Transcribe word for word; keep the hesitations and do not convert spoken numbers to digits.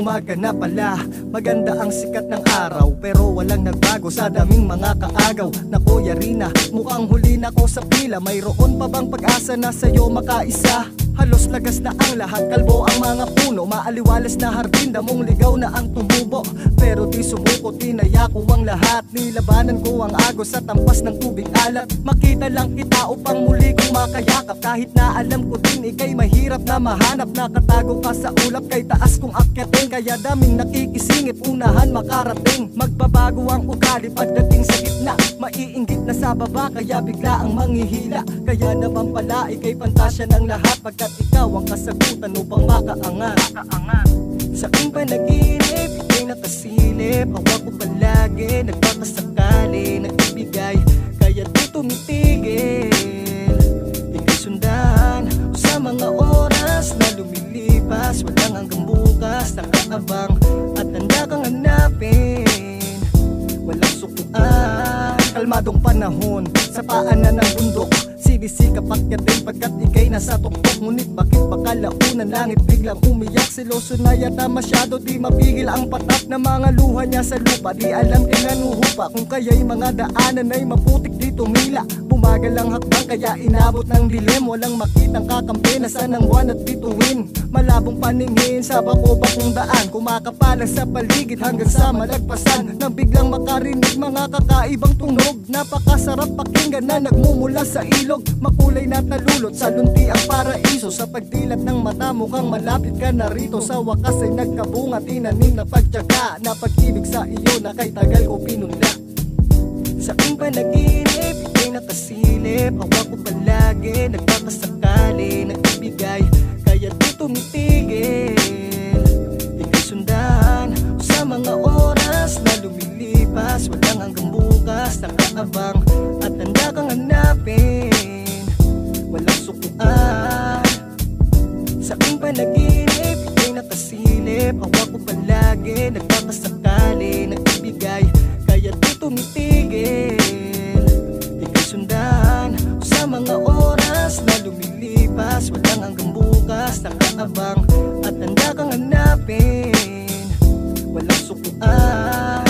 Umaga na pala, maganda ang sikat ng araw, pero walang nagbago sa daming mga kaagaw. Nako Yarina, mukhang huli na ko sa pila. Mayroon pa bang pag-asa na sa'yo makaisa? Halos lagas na ang lahat, kalbo ang mga puno, maaliwalas na hardin, damong ligaw na ang tumubo. Pero di sumuko, tinaya ko ang lahat, nilabanan ko ang agos sa tampas ng tubig alat. Makita lang kita upang muli kong makayakap, kahit na alam ko din ikay mahirap na mahanap. Nakatago ka sa ulap, kay taas kong akyatin, kaya daming nakikisingit, unahan makarating. Magbabago ang ugali pagdating sa gitna, maiinggit na sa baba, kaya bigla ang manghihila. Kaya naman pala ikay pantasya ng lahat, pagkat ikaw ang kasagutan upang makaangat. Sa aking panaginip, ikay nakasilip, hawa ko palagi, nagpapasakali, nagbibigay, kaya di tumitigil. Ikay sundan o sa mga oras na lumilipas, walang hanggang bukas, nakaabang at handa kang hanapin. Walang sukuan, kalmadong panahon, sa paanan ng bundok, sibisikap at yatin pagkat ikay nasa tuktok. Ngunit bakit baka launan, langit biglang umiyak, siloso na yata masyado, di mapigil ang patak na mga luha niya sa lupa. Di alam kailan uhupa, kung kaya'y mga daanan ay maputik di tumila. Bumagal ang hakbang kaya inabot ng dilim, walang makitang kakampi, nasa ng buwan at bituin. Malabong paningin sa bako-bakong daan, kumakapalang sa paligid hanggang sa malagpasan, nang biglang makarinig mga kakaibang tunog. Napakasarap pakinggan na nagmumula sa ilog, makulay na talulot sa lunti ang paraiso. Sa pagdilat ng mata mukhang malapit ka na rito, sa wakas ay nagkabunga, tinanim na pagtyaga, na pag-ibig sa iyo na kay tagal ko pinunla. Sa aking panaginip, ikay nakasilip, hawa ko palagi, nagpapasakali, nagbibigay, kaya di tumitigil. Ikay sundan o sa mga oras na lumilipas, walang hanggang bukas, nakaabang at handa kang hanapin. Sa aking panaginip, ikay nakasilip, hawa ko palagi, nagpapasakali, nagbibigay, kaya di tumitigil. Ikay sundan o sa mga oras na lumilipas, walang hanggang bukas, nakaabang at handa kang hanapin. Walang sukuan.